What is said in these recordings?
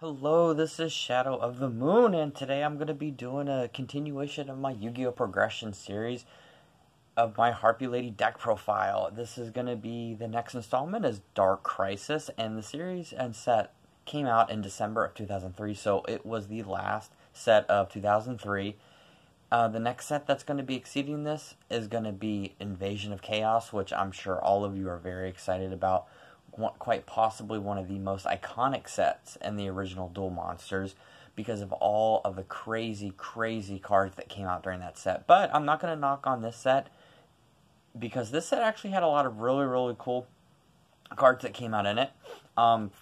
Hello, this is Shadow of the Moon, and today I'm going to be doing a continuation of my Yu-Gi-Oh! Progression series of my Harpy Lady deck profile. This is going to be the next installment is Dark Crisis, and the series and set came out in December of 2003, so it was the last set of 2003. The next set that's going to be exceeding this is going to be Invasion of Chaos, which I'm sure all of you are very excited about. Quite possibly one of the most iconic sets in the original Duel Monsters because of all of the crazy cards that came out during that set. But I'm not going to knock on this set because this set actually had a lot of really cool cards that came out in it.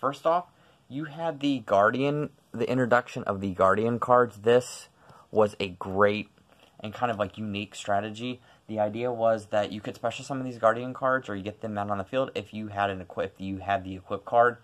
First off, you had the Guardian, the introduction of the Guardian cards. This was a great and kind of like unique strategy. The idea was that you could special summon these Guardian cards, or you get them out on the field if you had an equip. You had the equip card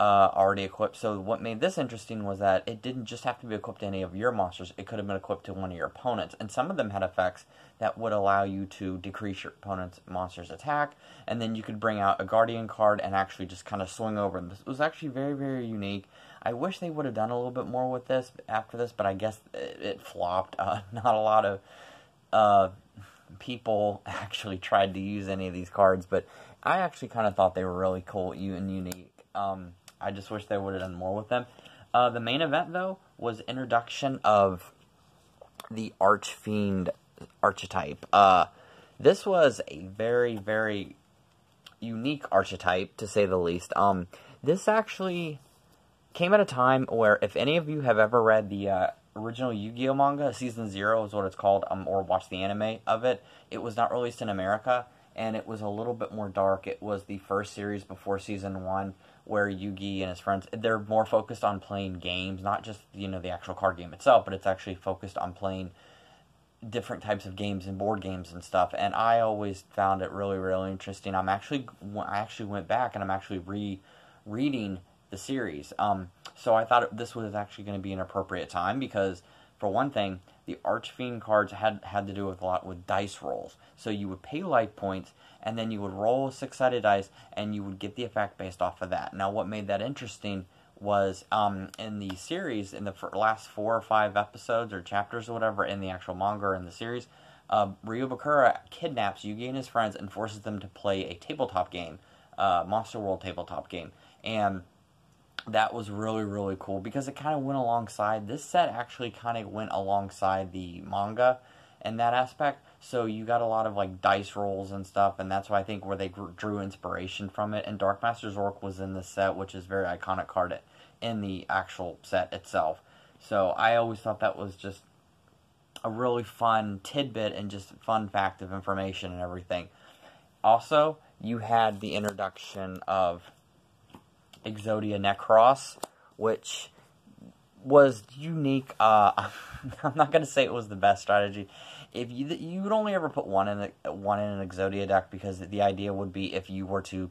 already equipped. So what made this interesting was that it didn't just have to be equipped to any of your monsters. It could have been equipped to one of your opponents. And some of them had effects that would allow you to decrease your opponent's monster's attack. And then you could bring out a Guardian card and actually just kind of swing over. And this was actually very unique. I wish they would have done a little bit more with this after this, but I guess it flopped. Not a lot of... people actually tried to use any of these cards, but I actually kind of thought they were really cool and unique. I just wish they would have done more with them. The main event, though, was introduction of the Archfiend archetype. This was a very unique archetype, to say the least. This actually came at a time where, if any of you have ever read the original Yu-Gi-Oh! Manga, Season Zero is what it's called, or watch the anime of it. It was not released in America, and it was a little bit more dark. It was the first series before Season 1, where Yugi and his friends, they're more focused on playing games, not just, you know, the actual card game itself, but it's actually focused on playing different types of games and board games and stuff, and I always found it really interesting. I actually went back, and I'm actually rereading the series. So I thought this was actually going to be an appropriate time because, for one thing, the Archfiend cards had to do with a lot with dice rolls. So you would pay life points, and then you would roll 6-sided dice, and you would get the effect based off of that. Now, what made that interesting was in the series, in the last 4 or 5 episodes or chapters or whatever, in the actual manga or in the series, Ryubakura kidnaps Yugi and his friends and forces them to play a tabletop game, Monster World tabletop game, and that was really cool because it kind of went alongside. This set actually kind of went alongside the manga in that aspect. So you got a lot of like dice rolls and stuff, and that's why I think where they drew inspiration from it. And Dark Master Zork was in this set, which is a very iconic card in the actual set itself. So I always thought that was just a really fun tidbit and just fun fact of information and everything. Also, you had the introduction of Exodia Necross, which was unique. I'm not going to say it was the best strategy. If you would only ever put one in an Exodia deck, because the idea would be if you were to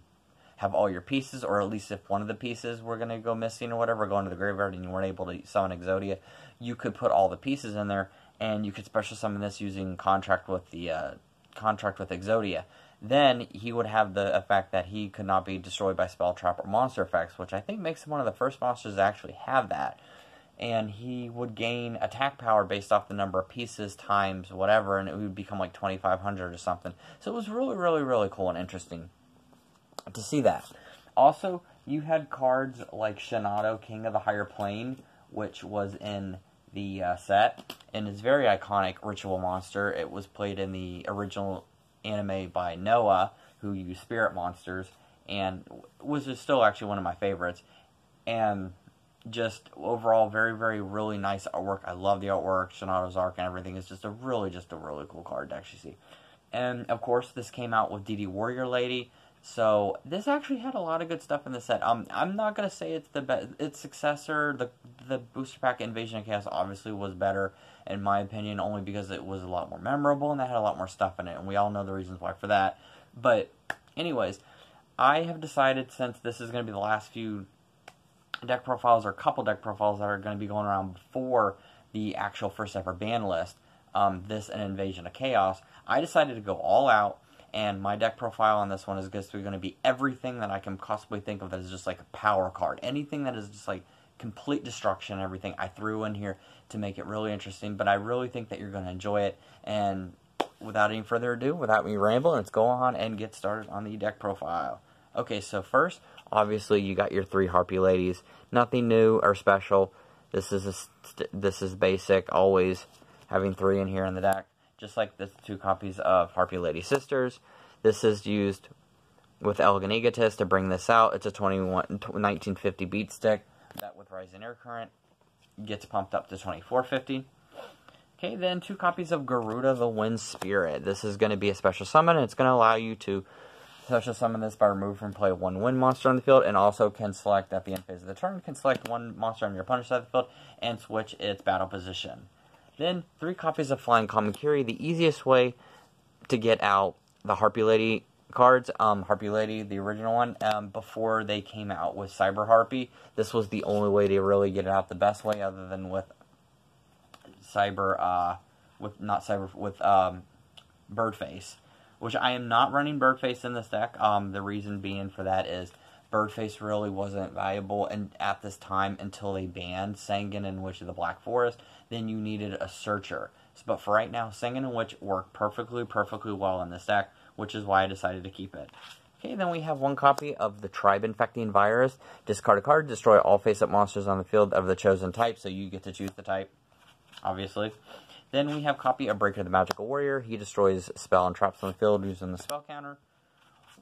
have all your pieces, or at least if one of the pieces were going to go missing or whatever, go into the graveyard and you weren't able to summon Exodia, you could put all the pieces in there, and you could special summon this using contract with Exodia. Then he would have the effect that he could not be destroyed by spell, trap, or monster effects, which I think makes him one of the first monsters to actually have that. And he would gain attack power based off the number of pieces times whatever, and it would become like 2,500 or something. So it was really cool and interesting to see that. Also, you had cards like Shinado, King of the Higher Plane, which was in the set, and it's very iconic ritual monster. It was played in the original anime by Noah, who used spirit monsters, and was just still actually one of my favorites. And just overall really nice artwork. I love the artwork, Shinato's Ark and everything. It's just a really cool card to actually see. And of course this came out with DD Warrior Lady, so this actually had a lot of good stuff in the set. I'm not gonna say it's the best, its successor, the booster pack Invasion of Chaos obviously was better in my opinion, only because it was a lot more memorable and that had a lot more stuff in it, and we all know the reasons why for that. But anyways, I have decided, since this is going to be the last few deck profiles, or couple deck profiles that are going to be going around before the actual first ever ban list, this and Invasion of Chaos, I decided to go all out, and my deck profile on this one is going to be everything that I can possibly think of that is just like a power card. Anything that is just like complete destruction and everything I threw in here to make it really interesting, but I really think that you're going to enjoy it. And without any further ado, without me rambling, let's go on and get started on the deck profile. Okay, so first, obviously you got your three Harpy Ladies. Nothing new or special. This is basic, always having three in here in the deck. Just like the two copies of Harpy Lady Sisters. This is used with Elegant Egotist to bring this out. It's a 1950 beat stick that with rising air current gets pumped up to 2450. Okay, then two copies of Garuda the Wind Spirit. This is going to be a special summon, and it's going to allow you to special summon this by removing from play one wind monster on the field, and also can select at the end phase of the turn, can select one monster on your opponent's side of the field and switch its battle position. Then three copies of Flying Kamakiri, the easiest way to get out the Harpy Lady cards. Harpy Lady, the original one, before they came out with Cyber Harpy, this was the only way to really get it out the best way, other than with Birdface, which I am not running Birdface in this deck. The reason being for that is Birdface really wasn't valuable at this time until they banned Sangan and Witch of the Black Forest. Then you needed a searcher. So, but for right now, Sangan and Witch work perfectly well in this deck, which is why I decided to keep it. Okay, then we have one copy of the Tribe Infecting Virus. Discard a card, destroy all face-up monsters on the field of the chosen type, so you get to choose the type, obviously. Then we have copy of Breaker the Magical Warrior. He destroys spell and traps on the field using the spell counter.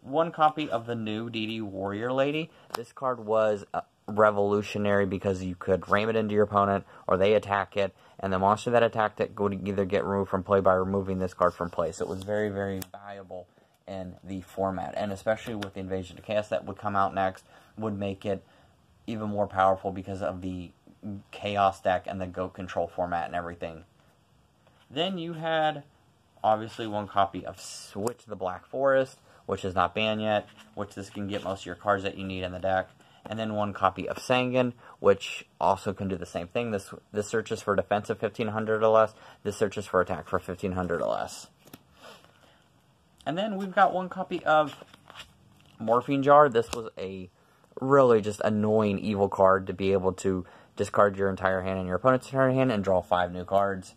One copy of the new DD Warrior Lady. This card was revolutionary because you could ram it into your opponent, or they attack it, and the monster that attacked it would either get removed from play by removing this card from play. So it was very, very valuable in the format, and especially with the Invasion of Chaos that would come out next, would make it even more powerful because of the Chaos deck and the Goat Control format and everything. Then you had, obviously, one copy of Witch the Black Forest, which is not banned yet, which this can get most of your cards that you need in the deck. And then one copy of Sangan, which also can do the same thing. This searches for defense of 1500 or less. This searches for attack for 1500 or less. And then we've got one copy of Morphine Jar. This was a really just annoying evil card to be able to discard your entire hand and your opponent's entire hand and draw 5 new cards.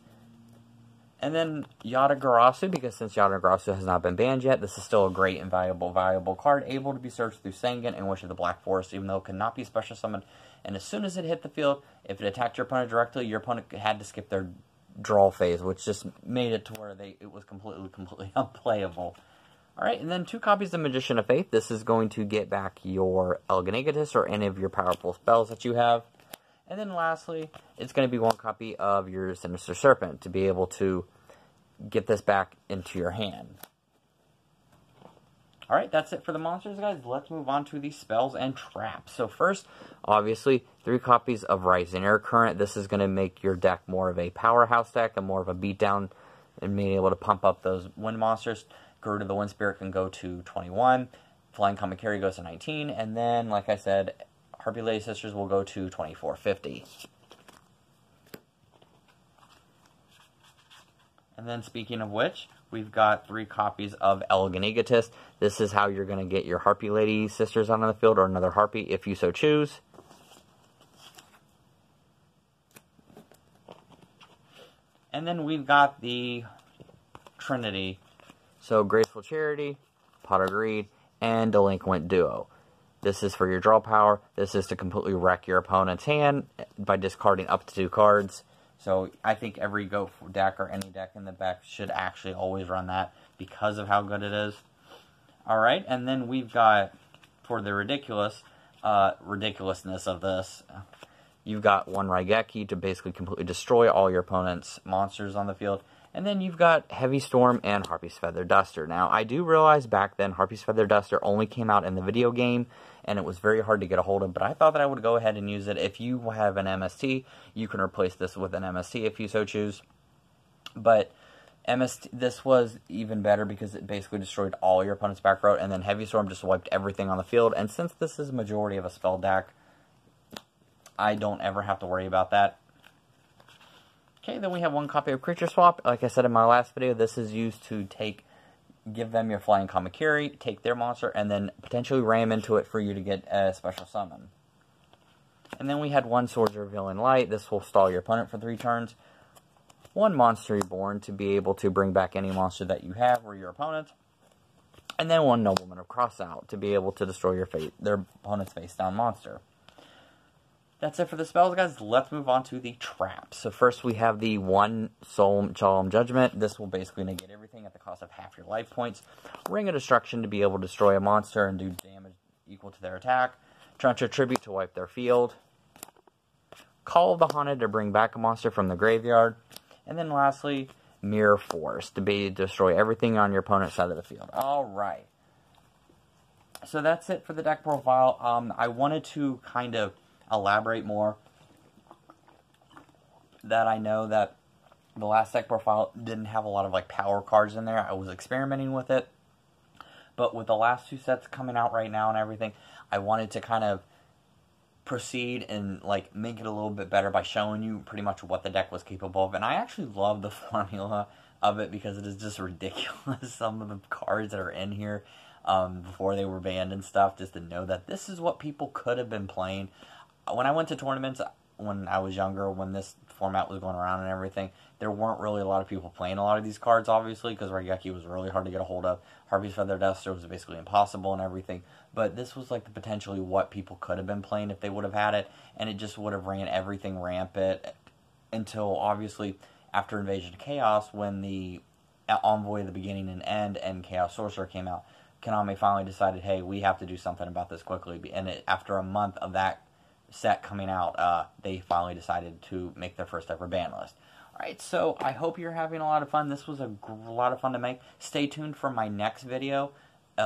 And then Yadagarasu, because since Yadagarasu has not been banned yet, this is still a great and valuable card, able to be searched through Sangan and Witch of the Black Forest, even though it cannot be special summoned. And as soon as it hit the field, if it attacked your opponent directly, your opponent had to skip their draw phase, which just made it to where it was completely unplayable. Alright, and then two copies of Magician of Faith. This is going to get back your Elegant Egotist or any of your powerful spells that you have. And then lastly, it's going to be one copy of your Sinister Serpent to be able to get this back into your hand. Alright, that's it for the monsters, guys. Let's move on to the spells and traps. So first, obviously, three copies of Rising Air Current. This is going to make your deck more of a powerhouse deck and more of a beatdown and being able to pump up those wind monsters. Garuda the Wind Spirit can go to 21. Flying Kamakiri goes to 19. And then, like I said, Harpy Lady Sisters will go to 2450. And then speaking of which, we've got three copies of Elegant Egotist. This is how you're going to get your Harpy Lady Sisters onto the field, or another Harpy if you so choose. And then we've got the Trinity. So Graceful Charity, Pot of Greed, and Delinquent Duo. This is for your draw power. This is to completely wreck your opponent's hand by discarding up to 2 cards. So I think every Goat deck or any deck in the back should actually always run that because of how good it is. Alright, and then we've got, for the ridiculousness of this, you've got one Raigeki to basically completely destroy all your opponent's monsters on the field. And then you've got Heavy Storm and Harpy's Feather Duster. Now, I do realize back then Harpy's Feather Duster only came out in the video game, and it was very hard to get a hold of, but I thought that I would go ahead and use it. If you have an MST, you can replace this with an MST if you so choose. But this was even better because it basically destroyed all your opponent's back row, and then Heavy Storm just wiped everything on the field. And since this is a majority of a spell deck, I don't ever have to worry about that. Okay, then we have one copy of Creature Swap. Like I said in my last video, this is used to give them your Flying Kamakiri, take their monster, and then potentially ram into it for you to get a special summon. And And then we had one Swords Revealing Light. This will stall your opponent for 3 turns. One Monster Reborn to be able to bring back any monster that you have or your opponent. And then one Nobleman of Crossout to be able to destroy your their opponent's face-down monster. That's it for the spells, guys. Let's move on to the traps. So first we have the one Solemn Judgment. This will basically negate everything at the cost of half your life points. Ring of Destruction to be able to destroy a monster and do damage equal to their attack. Trench of Tribute to wipe their field. Call of the Haunted to bring back a monster from the graveyard. And then lastly, Mirror Force to destroy everything on your opponent's side of the field. Alright. So that's it for the deck profile. I wanted to kind of elaborate more that I know that the last deck profile didn't have a lot of like power cards in there. I was experimenting with it, but with the last two sets coming out right now and everything, I wanted to kind of proceed and like make it a little bit better by showing you pretty much what the deck was capable of. And I actually love the formula of it because it is just ridiculous. Some of the cards that are in here before they were banned and stuff, just to know that this is what people could have been playing. When I went to tournaments when I was younger, when this format was going around and everything, there weren't really a lot of people playing a lot of these cards, obviously, because Raigeki was really hard to get a hold of. Harpy's Feather Duster was basically impossible and everything. But this was like the potentially what people could have been playing if they would have had it, and it just would have ran everything rampant until, obviously, after Invasion of Chaos, when the Envoy of the Beginning and End and Chaos Sorcerer came out, Konami finally decided, hey, we have to do something about this quickly. And after a month of that set coming out, they finally decided to make their first ever ban list. Alright, so I hope you're having a lot of fun. This was a lot of fun to make. Stay tuned for my next video,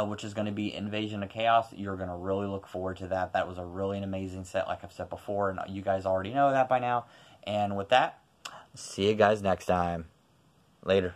which is going to be Invasion of Chaos. You're going to really look forward to that. That was a really amazing set, like I've said before, and you guys already know that by now. And with that, see you guys next time. Later.